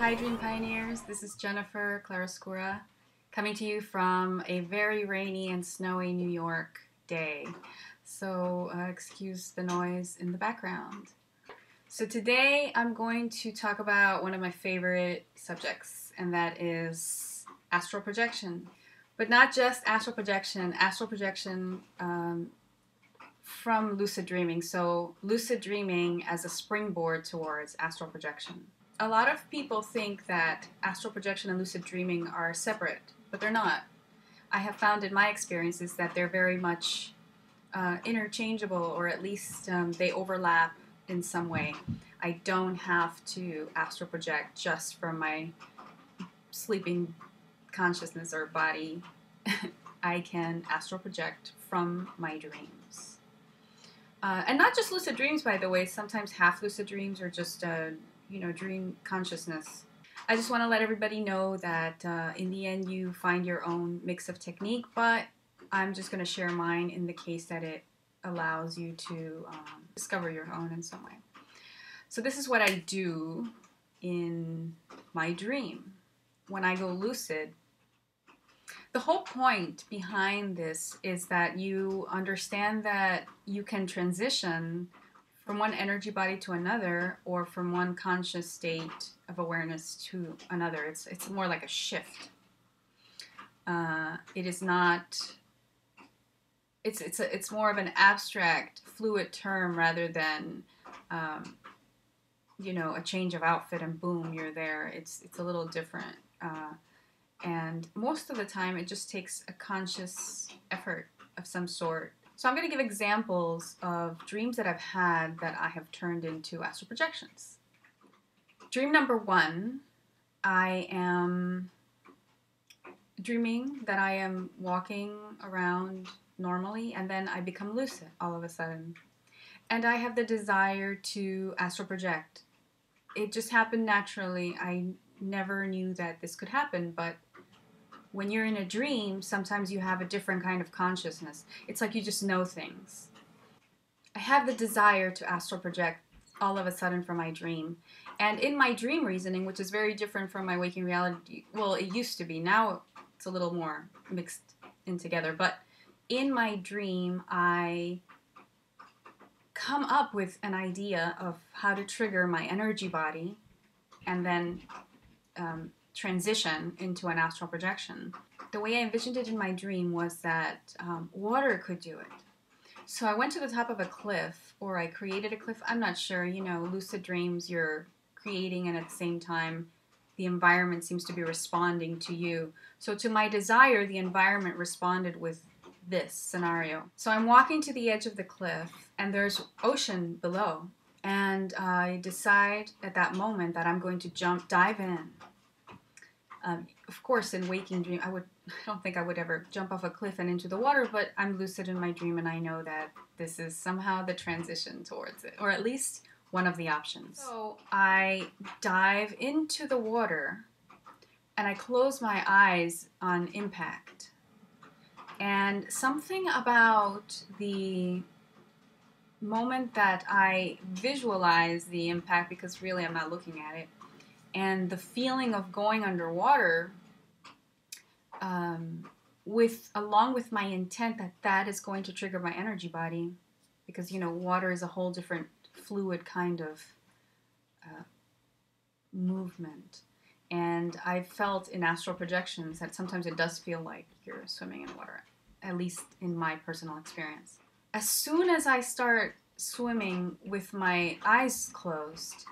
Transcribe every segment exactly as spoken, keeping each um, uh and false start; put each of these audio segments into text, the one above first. Hi Dream Pioneers, this is Jennifer Claroscura coming to you from a very rainy and snowy New York day, so uh, excuse the noise in the background. So today I'm going to talk about one of my favorite subjects, and that is astral projection. But not just astral projection, astral projection um, from lucid dreaming, so lucid dreaming as a springboard towards astral projection. A lot of people think that astral projection and lucid dreaming are separate, but they're not. I have found in my experiences that they're very much uh, interchangeable, or at least um, they overlap in some way. I don't have to astral project just from my sleeping consciousness or body. I can astral project from my dreams. Uh, and not just lucid dreams, by the way. Sometimes half lucid dreams are just uh, you know, dream consciousness. I just want to let everybody know that uh, in the end you find your own mix of technique, but I'm just going to share mine in the case that it allows you to um, discover your own in some way. So this is what I do in my dream when I go lucid. The whole point behind this is that you understand that you can transition from one energy body to another, or from one conscious state of awareness to another. It's, it's more like a shift. Uh, it is not, it's, it's, a, it's more of an abstract, fluid term rather than, um, you know, a change of outfit and boom, you're there. It's, it's a little different. Uh, and most of the time it just takes a conscious effort of some sort. So I'm going to give examples of dreams that I've had that I have turned into astral projections. Dream number one, I am dreaming that I am walking around normally, and then I become lucid all of a sudden. And I have the desire to astral project. It just happened naturally. I never knew that this could happen, but when you're in a dream, sometimes you have a different kind of consciousness. It's like you just know things. I have the desire to astral project all of a sudden from my dream. And in my dream reasoning, which is very different from my waking reality, well, it used to be. Now it's a little more mixed in together. But in my dream, I come up with an idea of how to trigger my energy body and then um, transition into an astral projection. The way I envisioned it in my dream was that um, water could do it. So I went to the top of a cliff, or I created a cliff. I'm not sure, you know, lucid dreams, you're creating, and at the same time the environment seems to be responding to you. So to my desire, the environment responded with this scenario. So I'm walking to the edge of the cliff and there's ocean below, and I decide at that moment that I'm going to jump, dive in. Um, of course, in waking dream, I would, I don't think I would ever jump off a cliff and into the water, but I'm lucid in my dream and I know that this is somehow the transition towards it, or at least one of the options. So I dive into the water and I close my eyes on impact. And something about the moment that I visualize the impact, because really I'm not looking at it, and the feeling of going underwater, um, with along with my intent that that is going to trigger my energy body, because, you know, water is a whole different fluid kind of uh, movement. And I've felt in astral projections that sometimes it does feel like you're swimming in water, at least in my personal experience. As soon as I start swimming with my eyes closed,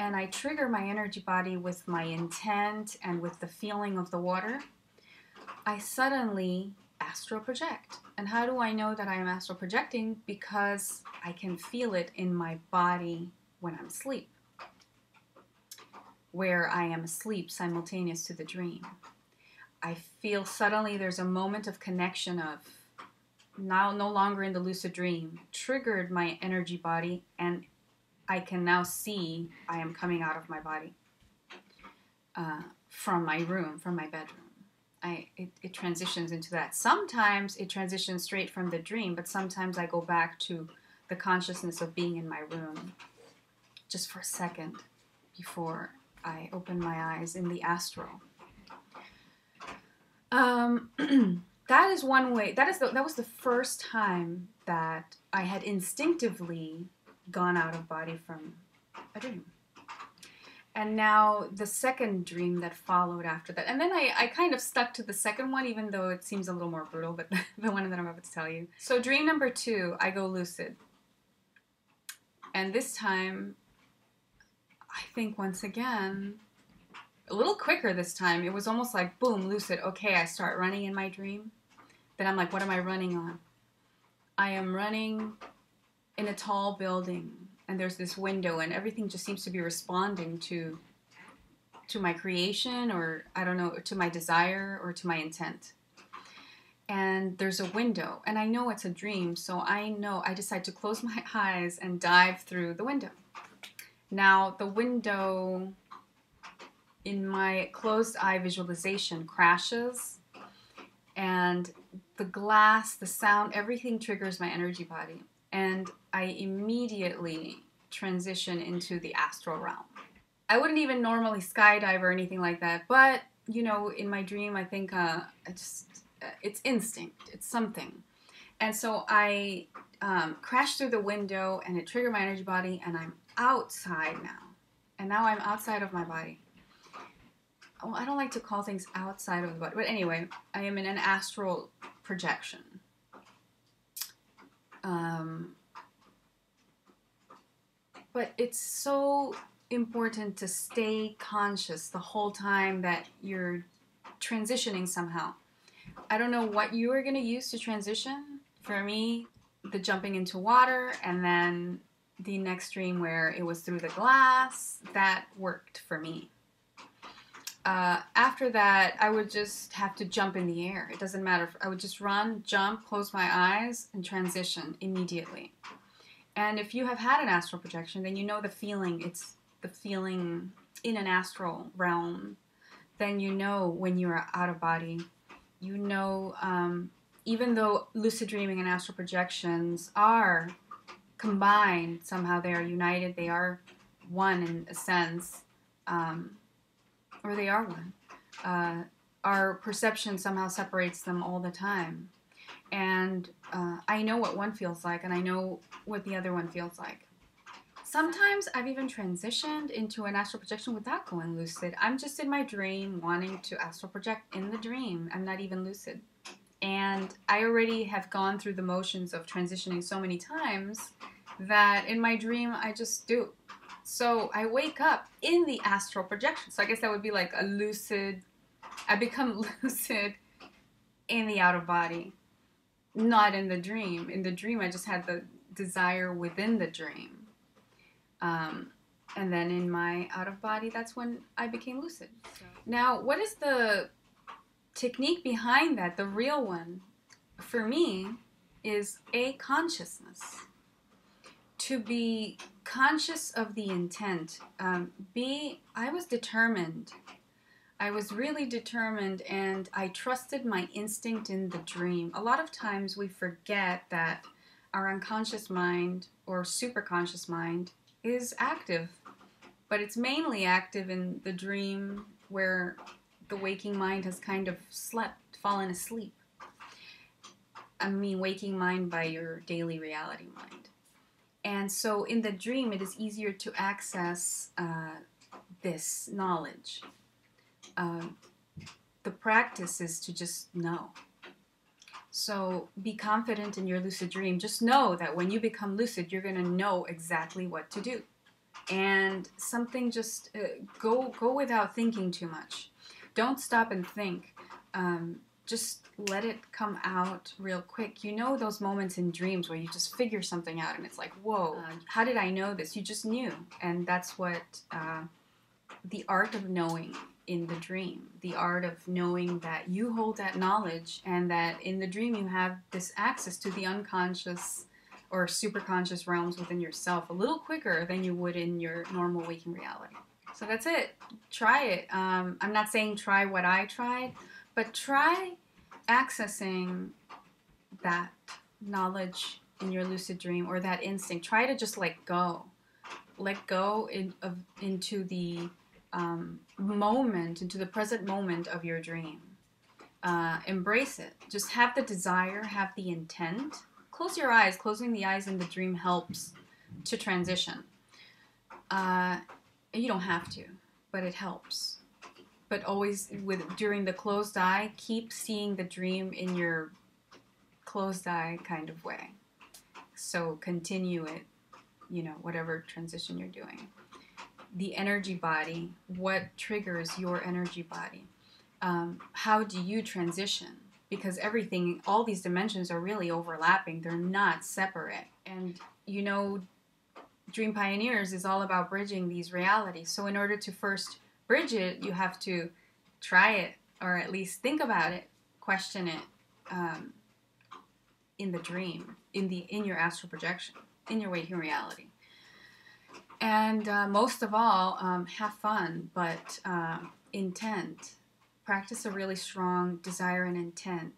and I trigger my energy body with my intent and with the feeling of the water, I suddenly astral project. And how do I know that I am astral projecting? Because I can feel it in my body when I'm asleep, where I am asleep simultaneous to the dream. I feel suddenly there's a moment of connection of now no longer in the lucid dream, triggered my energy body, and I can now see I am coming out of my body uh, from my room, from my bedroom. I, it, it transitions into that. Sometimes it transitions straight from the dream, but sometimes I go back to the consciousness of being in my room just for a second before I open my eyes in the astral. Um, that is one way, that is the, that was the first time that I had instinctively gone out of body from a dream. And now the second dream that followed after that, and then I, I kind of stuck to the second one, even though it seems a little more brutal, but the one that I'm about to tell you. So dream number two, I go lucid. And this time, I think once again, a little quicker this time. It was almost like, boom, lucid. Okay, I start running in my dream. Then I'm like, what am I running on? I am running in a tall building. And there's this window, and everything just seems to be responding to to my creation, or I don't know, to my desire or to my intent. And there's a window, and I know it's a dream, so I know I decide to close my eyes and dive through the window. Now, the window in my closed eye visualization crashes, and the glass, the sound, everything triggers my energy body. And I immediately transition into the astral realm. I wouldn't even normally skydive or anything like that, but, you know, in my dream, I think uh, I just, uh, it's instinct, it's something. And so I um, crashed through the window, and it triggered my energy body, and I'm outside now. And now I'm outside of my body. Well, I don't like to call things outside of the body, but anyway, I am in an astral projection. Um, but it's so important to stay conscious the whole time that you're transitioning somehow. I don't know what you are going to use to transition. For me, the jumping into water and then the next dream where it was through the glass, that worked for me. Uh, after that, I would just have to jump in the air. It doesn't matter. I would just run, jump, close my eyes, and transition immediately. And if you have had an astral projection, then you know the feeling. It's the feeling in an astral realm. Then you know when you are out of body. You know, um, even though lucid dreaming and astral projections are combined, somehow they are united, they are one in a sense, um, or they are one. Uh, our perception somehow separates them all the time. And uh, I know what one feels like, and I know what the other one feels like. Sometimes I've even transitioned into an astral projection without going lucid. I'm just in my dream wanting to astral project in the dream. I'm not even lucid. And I already have gone through the motions of transitioning so many times that in my dream I just do. So I wake up in the astral projection. So I guess that would be like a lucid, I become lucid in the out of body, not in the dream. In the dream, I just had the desire within the dream. Um, and then in my out of body, that's when I became lucid. Now, what is the technique behind that? The real one for me is a consciousness. To be conscious of the intent. Um, be, I was determined. I was really determined, and I trusted my instinct in the dream. A lot of times we forget that our unconscious mind or superconscious mind is active, but it's mainly active in the dream where the waking mind has kind of slept, fallen asleep. I mean, waking mind by your daily reality mind. And so in the dream, it is easier to access uh, this knowledge. Uh, the practice is to just know. So be confident in your lucid dream. Just know that when you become lucid, you're going to know exactly what to do. And something just uh, go, go without thinking too much. Don't stop and think. Um, Just let it come out real quick. You know those moments in dreams where you just figure something out and it's like, whoa, how did I know this? You just knew. And that's what uh, the art of knowing in the dream, the art of knowing that you hold that knowledge and that in the dream you have this access to the unconscious or superconscious realms within yourself a little quicker than you would in your normal waking reality. So that's it. Try it. Um, I'm not saying try what I tried, but try accessing that knowledge in your lucid dream or that instinct. Try to just let go. Let go in, of, into the um, moment, into the present moment of your dream. Uh, embrace it. Just have the desire, have the intent. Close your eyes. Closing the eyes in the dream helps to transition. Uh, you don't have to, but it helps. But always, with during the closed eye, keep seeing the dream in your closed eye kind of way. So continue it, you know, whatever transition you're doing. The energy body, what triggers your energy body? Um, how do you transition? Because everything, all these dimensions are really overlapping. They're not separate. And, you know, Dream Pioneers is all about bridging these realities. So in order to first bridge it, you have to try it, or at least think about it, question it um, in the dream, in, the, in your astral projection, in your waking reality. And uh, most of all, um, have fun, but uh, intent. Practice a really strong desire and intent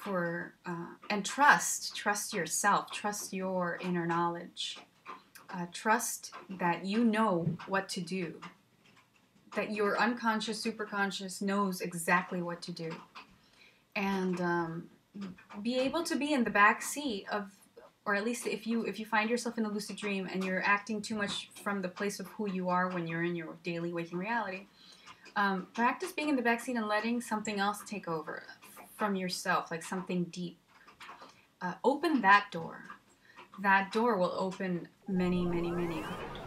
for, uh, and trust, trust yourself, trust your inner knowledge. Uh, trust that you know what to do, that your unconscious, superconscious knows exactly what to do. And um, be able to be in the back seat of, or at least if you, if you find yourself in a lucid dream and you're acting too much from the place of who you are when you're in your daily waking reality, Um, practice being in the backseat and letting something else take over from yourself, like something deep. Uh, open that door. That door will open many, many, many other doors.